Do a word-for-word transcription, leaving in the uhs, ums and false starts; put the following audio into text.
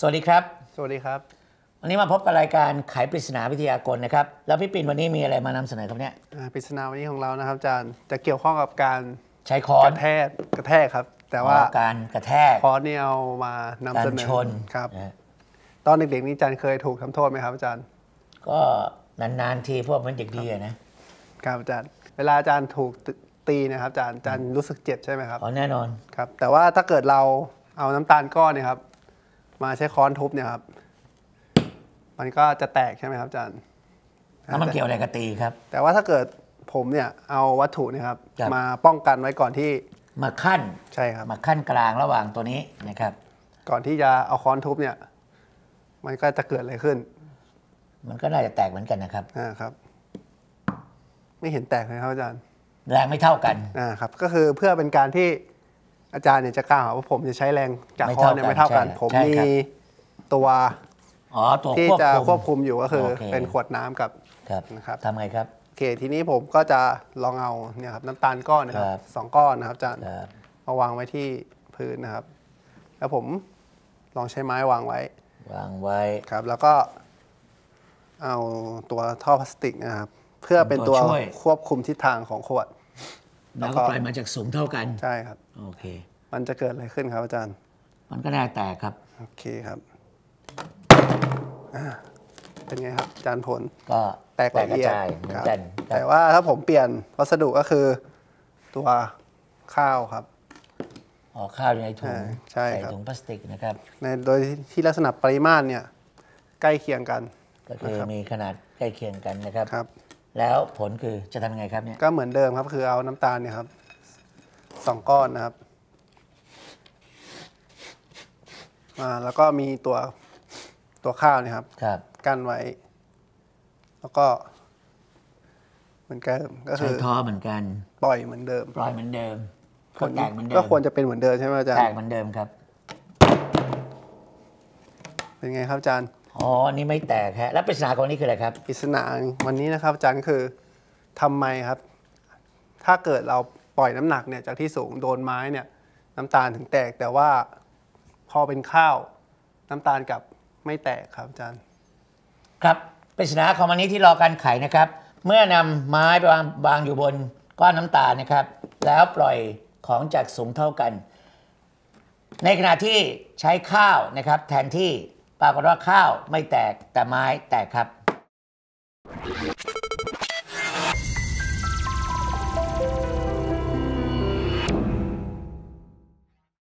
สวัสดีครับสวัสดีครับวันนี้มาพบกับรายการไขปริศนาวิทยากลนะครับแล้วพี่ปิ่นวันนี้มีอะไรมานำเสนอครับเนี่ยปริศนาวันนี้ของเรานะครับอาจารย์จะเกี่ยวข้องกับการใช้ค้อนกระแทกกระแทกครับแต่ว่าการกระแทกค้อนเนี่ยเอามานำเสนอครับตอนเด็กๆนี่อาจารย์เคยถูกทำโทษไหมครับอาจารย์ก็นานๆทีพวกมันเด็กดีนะครับอาจารย์เวลาอาจารย์ถูกตีนะครับอาจารย์อาจารย์รู้สึกเจ็บใช่ไหมครับอ๋อแน่นอนครับแต่ว่าถ้าเกิดเราเอาน้ำตาลก้อนเนี่ยครับมาใช้ค้อนทุบเนี่ยครับมันก็จะแตกใช่ไหมครับอาจารย์แล้วมันเกี่ยวอะไรกับตีครับแต่ว่าถ้าเกิดผมเนี่ยเอาวัตถุเนี่ยครับมาป้องกันไว้ก่อนที่มาขั้นใช่ครับมาขั้นกลางระหว่างตัวนี้นะครับก่อนที่จะเอาค้อนทุบเนี่ยมันก็จะเกิดอะไรขึ้นมันก็น่าจะแตกเหมือนกันนะครับอ่าครับไม่เห็นแตกเลยครับอาจารย์แรงไม่เท่ากันอ่าครับก็คือเพื่อเป็นการที่อาจารย์เนี่ยจะกล่าวว่าผมจะใช้แรงจากค้อนเนี่ยไม่เท่ากันผมมีตัวที่จะควบคุมอยู่ก็คือเป็นขวดน้ำกับนะครับทำไงครับโอเคทีนี้ผมก็จะลองเอาเนี่ยครับน้ำตาลก้อนนะครับสองก้อนนะครับอาจารย์เอาวางไว้ที่พื้นนะครับแล้วผมลองใช้ไม้วางไว้วางไว้ครับแล้วก็เอาตัวท่อพลาสติกนะครับเพื่อเป็นตัวควบคุมทิศทางของขวดแล้วก็ปล่อยมาจากสูงเท่ากันใช่ครับโอเคมันจะเกิดอะไรขึ้นครับอาจารย์มันก็น่าแตกครับโอเคครับเป็นไงครับอาจารย์ผลก็แตกละเอียดครับแต่ว่าถ้าผมเปลี่ยนวัสดุก็คือตัวข้าวครับอ๋อข้าวอยู่ในถุงใช่ครับถุงพลาสติกนะครับในโดยที่ลักษณะปริมาตรเนี่ยใกล้เคียงกันก็คือมีขนาดใกล้เคียงกันนะครับครับแล้วผลคือจะทำไงครับเนี่ยก็เหมือนเดิมครับคือเอาน้ำตาลเนี่ยครับสองก้อนนะครับมาแล้วก็มีตัวตัวข้าวเนี่ยครับกั้นไว้แล้วก็เหมือนกันก็คือใช้ท่อเหมือนกันปล่อยเหมือนเดิมปล่อยเหมือนเดิมผลแตกเหมือนเดิมก็ควรจะเป็นเหมือนเดิมใช่ไหมอาจารย์แตกเหมือนเดิมครับเป็นไงครับอาจารย์อ๋อนี่ไม่แตกฮะแล้วปริศนาของนี้คืออะไรครับปริศนาวันนี้นะครับอาจารย์คือทำไมครับถ้าเกิดเราปล่อยน้ำหนักเนี่ยจากที่สูงโดนไม้เนี่ยน้ำตาลถึงแตกแต่ว่าพอเป็นข้าวน้ำตาลกับไม่แตกครับอาจารย์ครับปริศนาของวันนี้ที่รอการไขนะครับเมื่อนำไม้ไปวางวางอยู่บนก้อนน้ำตาลนะครับแล้วปล่อยของจากสูงเท่ากันในขณะที่ใช้ข้าวนะครับแทนที่ปรากฏว่าข้าวไม่แตกแต่ไม้แตกครับ